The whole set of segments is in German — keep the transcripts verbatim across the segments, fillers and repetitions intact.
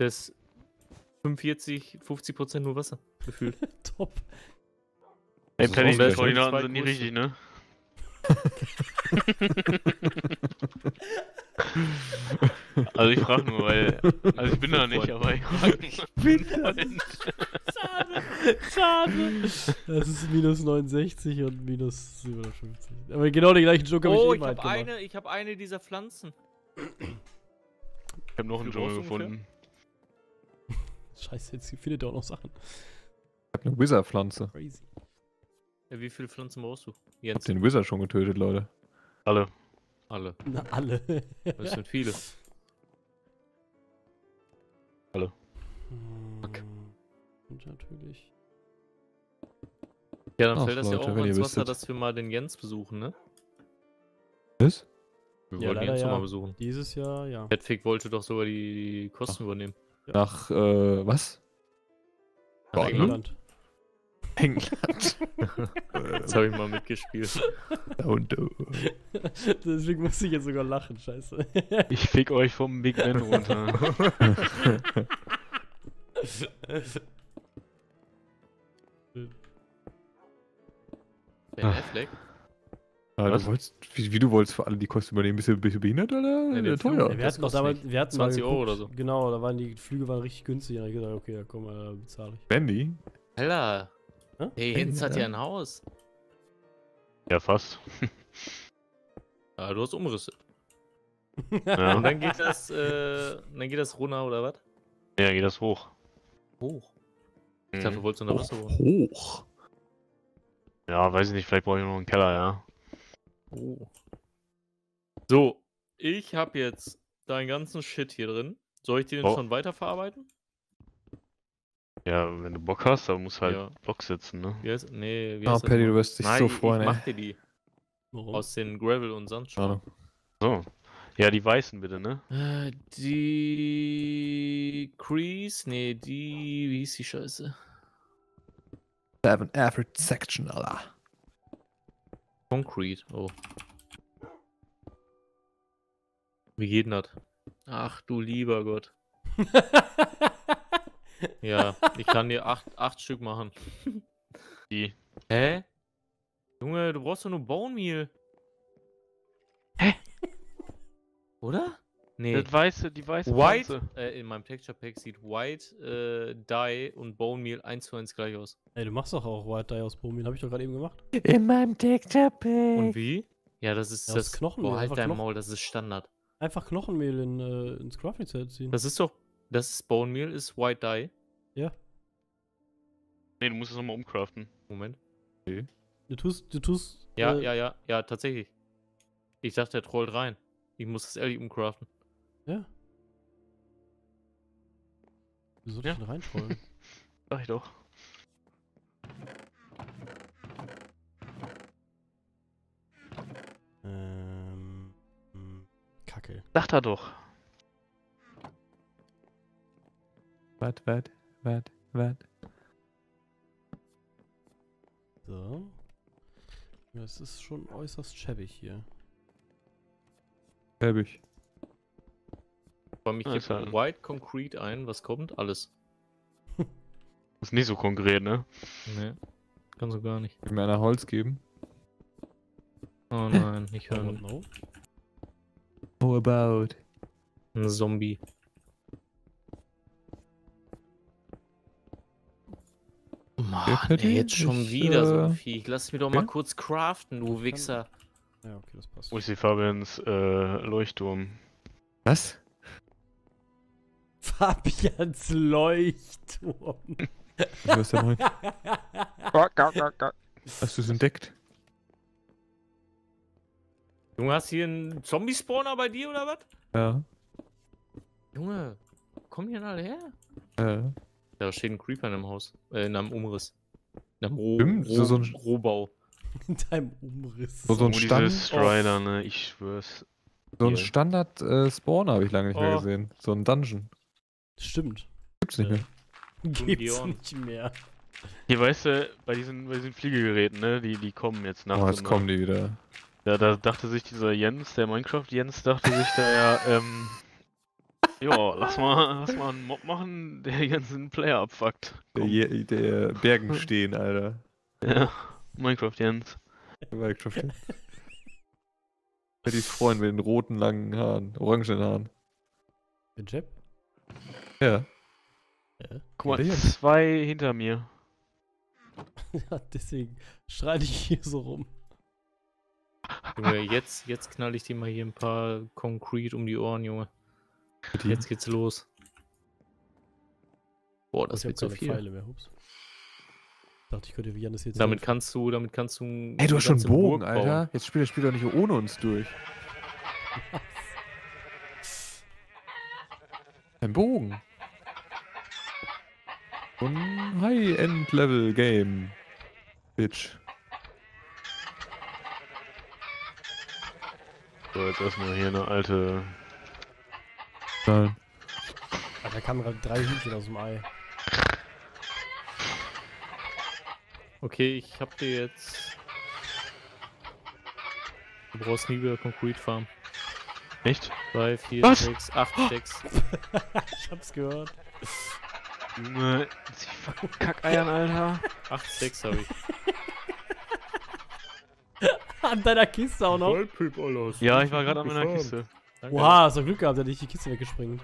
das fünfundvierzig, fünfzig Prozent nur Wasser gefühlt. Top. Ey, Planning-Koordinaten sind nie richtig, ne? Also ich frage nur, weil... Also ich bin da nicht, aber ich frage nicht. Ich bin da nicht. Schade. Das ist minus neunundsechzig und minus siebenhundertfünfzig. Aber genau den gleichen Joke habe ich eben halt gemacht. Oh, ich habe eine, ich habe eine dieser Pflanzen. Ich habe noch einen Joke gefunden. Scheiße, jetzt findet ihr auch noch Sachen. Ich habe eine Wizard-Pflanze. Crazy. Ja, wie viele Pflanzen brauchst du? Jetzt. Hab den Wizard schon getötet, Leute. Alle. Alle. Na, alle. Das sind viele. Alle. Fuck. Und natürlich. Ja, dann Ach, fällt das Leute, ja auch ins Wasser, dass wir mal den Jens besuchen, ne? Was? Wir ja, wollten Jens ja. mal besuchen. Dieses Jahr, ja. Petfick wollte doch sogar die Kosten Ach. übernehmen. Ja. Nach, äh, was? Nach England. England. Das habe ich mal mitgespielt. Und, uh. Deswegen muss ich jetzt sogar lachen, scheiße. Ich fick euch vom Big Ben runter. Ben Affleck? Ah, du wolltest, wie, wie du wolltest für alle die Kosten übernehmen, bist du, bist du behindert oder nee, teuer? Wir hatten doch damals wir hatten zwanzig Euro oder so. Genau, da waren die Flüge waren richtig günstig. Da habe ich gesagt, okay, da komm mal, bezahle ich. Bendy? Alter. Hä? Hey, Jens hat ja ein Haus. Ja, fast. Ah, du hast Umrisse. Ja. Und dann geht das, äh, dann geht das runter oder was? Ja, geht das hoch. Hoch? Ich dachte, du wolltest unter Wasser hoch. Hoch. Ja, weiß ich nicht, vielleicht brauche ich noch einen Keller, ja. Oh. So, ich habe jetzt deinen ganzen Shit hier drin. Soll ich den oh. schon weiterverarbeiten? Ja, wenn du Bock hast, dann musst du halt ja. Block setzen, ne? Wie heißt, nee, wie heißt oh, Paddy, du wirst dich Nein, so freuen, ich mach dir die. Warum? Aus den Gravel und Sandstorm. So. Ja, die weißen bitte, ne? Äh, die... Crease? Nee, die... Wie hieß die Scheiße? Seven Average Section, Alter. Concrete, oh. Wie geht denn das? Ach du lieber Gott. Ja, ich kann dir acht, acht Stück machen. Die. Hä? Junge, du brauchst doch nur Bone Meal. Hä? Oder? Nee. Das weiße, die weiße White, äh, in meinem Texture Pack sieht White äh, Dye und Bone Meal eins zu eins gleich aus. Ey, du machst doch auch White Dye aus Bone Meal, hab ich doch gerade eben gemacht. In meinem Texture Pack. Und wie? Ja, das ist ja, das. Knochenmehl. Oh, halt dein Knochen Maul, das ist Standard. Einfach Knochenmehl in, äh, ins Crafting Set ziehen. Das ist doch. Das ist Bone Meal, ist White Dye. Ja. Nee, du musst es nochmal umcraften. Moment. Okay. Du tust. Du tust. Ja, äh, ja, ja, ja, tatsächlich. Ich dachte, der trollt rein. Ich muss das ehrlich umcraften. Ja. Wieso soll ich ja. denn reinschrollen? Sag ich doch. Ähm. Kacke. Sagt er doch. Wart, wart, wart, wart. So. Ja, es ist schon äußerst schäbig hier. Schäbig. Bei mich gibt ah, White Concrete ein, was kommt? Alles. Ist nicht so konkret, ne? Ne. Kannst du gar nicht. Will mir einer Holz geben? Oh nein, ich höre no. How about? Ein Zombie. Mann, ey, jetzt schon wieder äh... so ein Vieh. Lass mich doch mal kurz craften, du Wichser. Ja, okay, das passt. Wo ist die Fabians äh, Leuchtturm? Was? Fabians Leuchtturm. Was denn Hast du es entdeckt? Junge, hast du hier einen Zombie-Spawner bei dir oder was? Ja. Junge, kommen die denn alle her? Ja. Da steht ein Creeper in einem Haus. Äh, in einem Umriss. In einem Ro Stimmt, Ro so ein Rohbau. In deinem Umriss. So, so ein Standard-Strider, ne? Ich schwör's. So ein Standard-Spawner habe ich lange nicht oh. mehr gesehen. So ein Dungeon. Stimmt. Gibt's nicht ja. mehr. Gibt's nicht mehr. Hier, weißt du, bei diesen, bei diesen Fliegegeräten, ne? Die, die kommen jetzt nach. Oh, jetzt kommen die wieder. Da, da dachte sich dieser Jens, der Minecraft-Jens, dachte sich da ja, ähm... Jo, lass mal, lass mal einen Mob machen, der ganzen Player abfuckt. Der, der Bergen stehen, Alter. Ja, Minecraft Jens. Minecraft Jens. Hätte ich freuen mit den roten, langen Haaren, orangenen Haaren. Den Jeb? Ja. Ja. Guck mal, zwei hinter mir. Ja, deswegen schreite ich hier so rum. Junge, jetzt, jetzt knall ich dir mal hier ein paar Concrete um die Ohren, Junge. Jetzt geht's los. Boah, das ich wird so viel. Pfeile mehr. Ups. Ich dachte, ich könnte wie Jannes jetzt... Damit kannst du, damit kannst du... Ey, du hast schon einen Bogen, Alter. Jetzt spielt das Spiel doch nicht ohne uns durch. Was? Ein Bogen. Ein High-End-Level-Game. Bitch. So, jetzt erstmal hier eine alte... Nein. Da kamen gerade drei Hühnchen aus dem Ei. Okay, ich hab dir jetzt... Du brauchst nie wieder Concrete Farm. Echt? drei, vier, sechs, acht, sechs. Ich hab's gehört. Junge, die fucking Kackeiern, Alter. acht, sechs hab ich. An deiner Kiste auch noch? Ja, ich war gerade an meiner Kiste. Danke. Wow, hast du Glück gehabt, dass ich die Kiste weggespringen.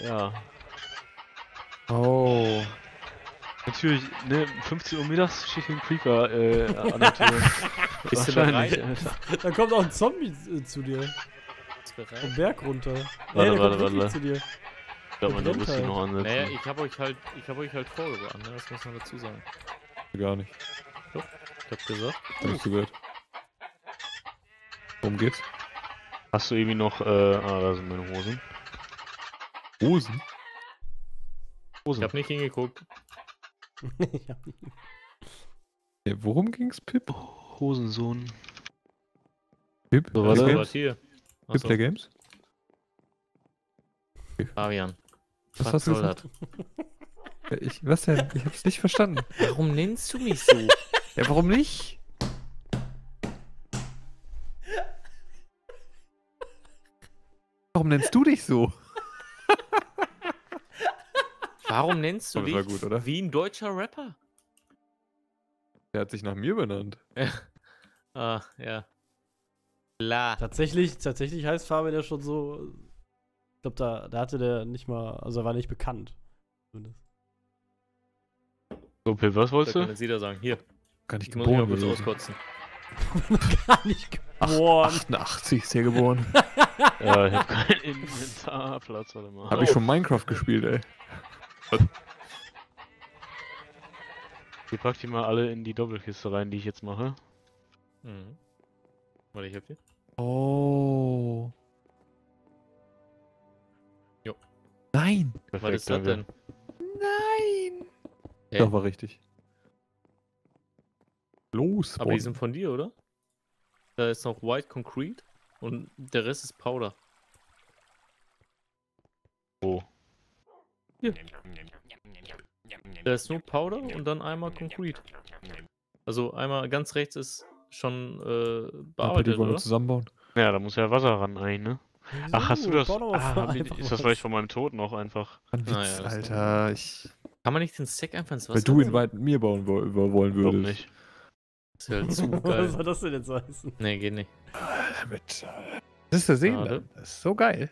Ja. Oh. Natürlich, ne, fünfzehn Uhr mittags steht ein Creeper äh, an der Tür. Bist du da rein? Da kommt auch ein Zombie äh, zu dir. Vom Berg runter. Warte, nee, warte, warte. warte. Zu dir. Ich glaube, man muss die noch ansetzen. Naja, ich hab euch halt, ich hab euch halt vorgewarnt, ne? Das muss man dazu sagen. Gar nicht. Doch, ich hab's gesagt. Uh. Hast du gehört. Worum geht's? Hast du irgendwie noch, äh, ah, da sind meine Hosen. Hosen? Hosen. Ich hab nicht hingeguckt. Ja. Ja, worum ging's, Pip? Oh, Hosensohn. Pip? So, was war das hier? PippPlayGames? Fabian. Was, was hast du gesagt? Ich, was denn? Ich hab's nicht verstanden. Warum nennst du mich so? Ja, warum nicht? Warum nennst du dich so? Warum nennst du dich gut, oder? Wie ein deutscher Rapper? Der hat sich nach mir benannt. Ah, ja. La. Tatsächlich, tatsächlich heißt Fabian ja schon so. Ich glaube, da, da hatte der nicht mal. Also, er war nicht bekannt. So, Pip, was wolltest du? Da kann jetzt jeder sagen. Hier. Kann ich geboren werden. Ich muss mich mal kurz auskotzen. Gar nicht geboren. achtundachtzig ist hier geboren. Ja, ich hab keinen Inventarplatz, warte mal. Hab oh. ich schon Minecraft gespielt, ey. Ihr packt die mal alle in die Doppelkiste rein, die ich jetzt mache. Mhm. Warte, ich hab die. Oh. Jo. Nein! Perfekt, was ist das denn? Nein! Hey. Das war richtig. Los, Mann. Aber die sind von dir, oder? Da ist noch White Concrete und der Rest ist Powder. Oh. Hier. Da ist nur Powder und dann einmal Concrete. Also einmal ganz rechts ist schon äh, bearbeitet, die wollen oder? Zusammenbauen. Ja, da muss ja Wasser ran rein, ne? Ach, hast du das? Ah, die, ist das vielleicht von meinem Tod noch einfach? Ein Witz, naja, Alter, ich... Kann man nicht den Stack einfach ins Wasser... Weil du ihn weit mit mir bauen wollen würdest. Warum nicht? Halt zu geil. Was soll das denn jetzt heißen? Nee, geht nicht. Damit, das ist der Seen. Das ist so geil.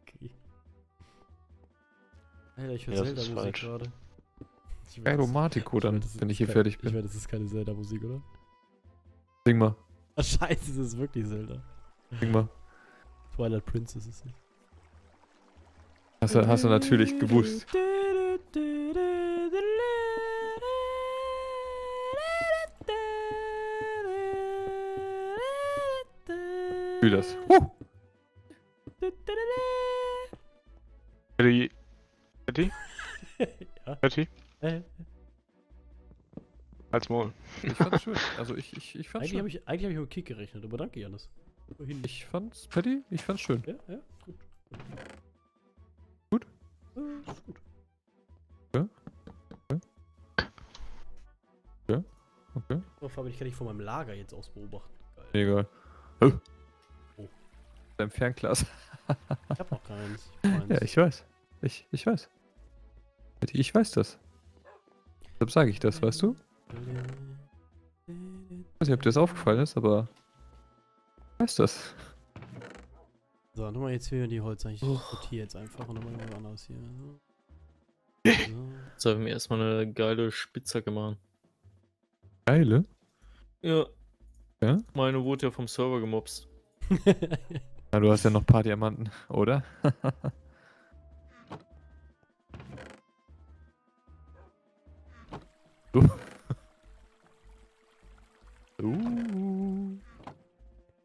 Okay. Alter, ich höre ja, Zelda-Musik gerade. Aeromatico dann, ich weiß, wenn ich hier kein, fertig bin. Ich meine, das ist keine Zelda-Musik, oder? Sing mal. Ach, scheiße, das ist wirklich Zelda. Sing mal. Twilight Princess ist es nicht. Hast du, hast du natürlich gewusst. Das. Huh. Ready? Ready? Ja. Ready? Äh. Als Maul. Ich fand's schön. Also ich, ich, ich fand's eigentlich schön. Hab ich, eigentlich habe ich mit Kick gerechnet, aber danke, Jannes. Ich fand's, Patty, ich fand's schön. Ja, ja, gut. Gut? Äh, ist gut. Ja? Okay. Ja? Okay. Oh, Fabian, ich kann dich von meinem Lager jetzt aus beobachten. Geil. Egal. Oh. Dein Fernglas. Ich hab noch keinen. Science, Science. Ja, ich weiß. Ich, ich weiß. Ich weiß das. Deshalb sage ich das, weißt du? Ich weiß nicht, ob dir das aufgefallen ist, aber... Ich weiß das. So, nochmal jetzt hier die Holz. Ich oh. rotiere jetzt einfach und nochmal was anderes hier. So. Jetzt habe ich mir erstmal eine geile Spitzhacke machen. Geile? Ja. Ja? Meine wurde ja vom Server gemobst. Na, du hast ja noch ein paar Diamanten, oder? Du. Uh.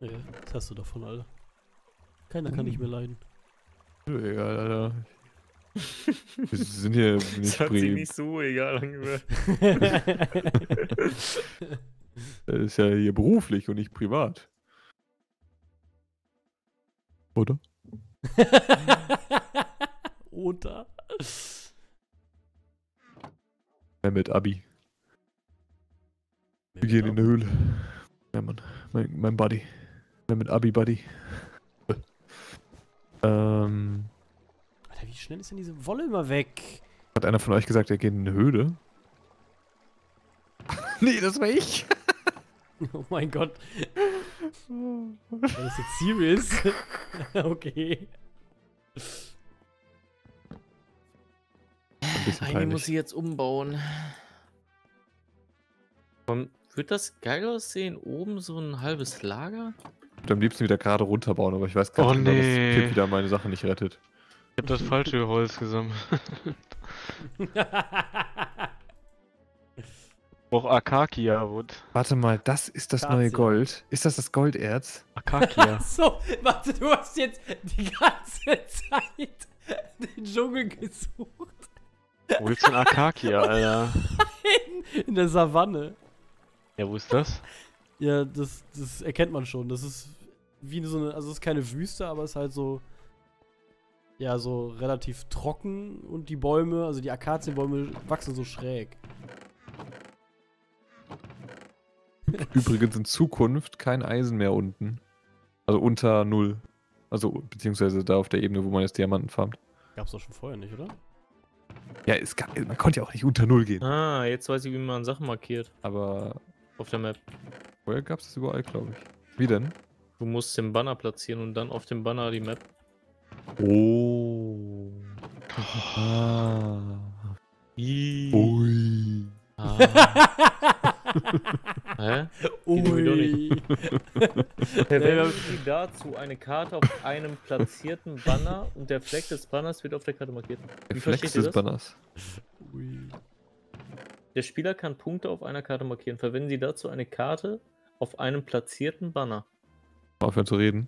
Ja, das hast du davon, Alter. Keiner kann uh. nicht mehr leiden. Egal, Alter. Wir sind hier nicht das hat sich nicht so egal angehört. Das ist ja hier beruflich und nicht privat. Oder? Oder? Ja, mit Abi. Wir gehen in der Höhle. Ja, Mann. Mein, mein Buddy. Ja, mit Abi, Buddy. ähm... Alter, wie schnell ist denn diese Wolle immer weg? Hat einer von euch gesagt, er geht in eine Höhle? Nee, das war ich. Oh mein Gott. Das ist jetzt serious. Okay. Ein Eine muss ich jetzt umbauen. Und wird das geil aussehen? Oben so ein halbes Lager? Ich würde am liebsten wieder gerade runterbauen, aber ich weiß gar oh nicht, nee. dass Pip wieder meine Sache nicht rettet. Ich hab das falsche Holz gesammelt. Auch Akakia-Wood. Warte mal, das ist das neue Gold. Ist das das Golderz? Akakia. Achso, warte, du hast jetzt die ganze Zeit den Dschungel gesucht. Wo ist denn Akakia, Alter? Nein, in der Savanne. Ja, wo ist das? Ja, das, das erkennt man schon. Das ist wie so eine, also es ist keine Wüste, aber es ist halt so, ja, so relativ trocken und die Bäume, also die Akazienbäume wachsen so schräg. Übrigens in Zukunft kein Eisen mehr unten. Also unter Null. Also beziehungsweise da auf der Ebene, wo man jetzt Diamanten farmt. Gab's doch schon vorher nicht, oder? Ja, es gab, man konnte ja auch nicht unter Null gehen. Ah, jetzt weiß ich, wie man Sachen markiert. Aber... Auf der Map. Vorher gab's das überall, glaube ich. Wie denn? Du musst den Banner platzieren und dann auf dem Banner die Map. Oh. Ah. Ui. Ui. Ah. Hä? Ui. Verwenden dazu eine Karte auf einem platzierten Banner und der Fleck des Banners wird auf der Karte markiert. Der Wie Fleck des Banners. Ui. Der Spieler kann Punkte auf einer Karte markieren. Verwenden Sie dazu eine Karte auf einem platzierten Banner. Aufhören zu reden.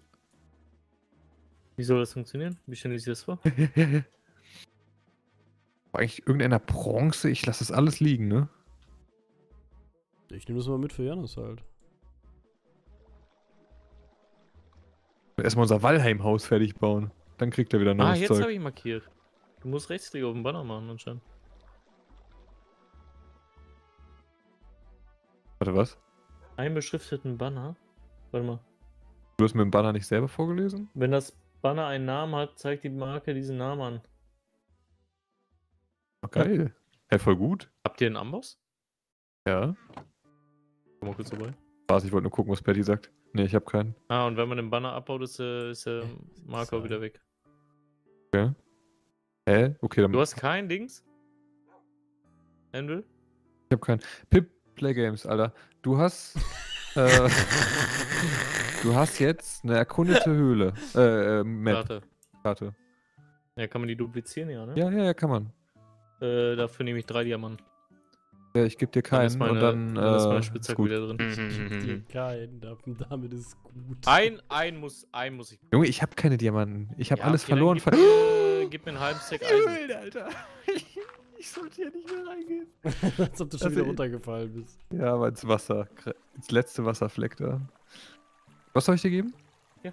Wie soll das funktionieren? Wie stelle ich das vor? War eigentlich irgendeiner Bronze? Ich lasse das alles liegen, ne? Ich nehme das mal mit für Jannes halt. Erstmal unser Walheim-Haus fertig bauen. Dann kriegt er wieder neues Zeug. Ah, jetzt habe ich markiert. Du musst Rechtsklick auf den Banner machen anscheinend. Warte, was? Einen beschrifteten Banner? Warte mal. Du hast mir den Banner nicht selber vorgelesen? Wenn das Banner einen Namen hat, zeigt die Marke diesen Namen an. Oh, geil. Ja, voll gut. Habt ihr einen Amboss? Ja. Komm mal kurz vorbei. Was, ich wollte nur gucken, was Patty sagt. Ne, ich habe keinen. Ah, und wenn man den Banner abbaut, ist der äh, äh, Marker so. wieder weg. Okay. Hä? Äh, okay, dann... Du hast keinen Dings? Andrew? Ich habe keinen. PippPlayGames, Alter. Du hast... äh, du hast jetzt eine erkundete Höhle. Äh, äh, Map. Karte. Karte. Ja, kann man die duplizieren, ja, ne? Ja, ja, ja, kann man. Äh, dafür nehme ich drei Diamanten. Ja, ich geb dir keinen meine, und dann, dann äh, ist meine Spitzhacke wieder drin. Ich geb dir keinen, damit ist gut. Ein, ein muss, ein muss ich. Junge, ich hab keine Diamanten. Ich hab ja, alles okay, verloren. Gib, ver äh, gib mir einen halben Stack Eisen. Jüll, Alter. Ich, ich sollte hier nicht mehr reingehen. Als ob du schon also, wieder runtergefallen bist. Ja, aber ins Wasser. Ins letzte Wasserfleck da. Was soll ich dir geben? Ja.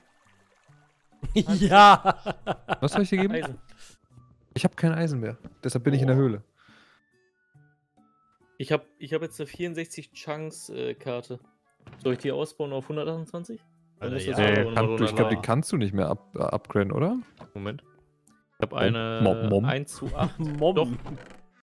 ja. Was soll ich dir geben? Eisen. Ich hab kein Eisen mehr. Deshalb bin oh. ich in der Höhle. Ich habe ich hab jetzt eine vierundsechzig Chunks-Karte. Äh, Soll ich die ausbauen auf hundertachtundzwanzig? Alter, ja, ja, kann, ich glaube, die kannst du nicht mehr up, uh, upgraden, oder? Moment. Ich habe eine Mom, Mom. eins zu acht. Mom. Doch,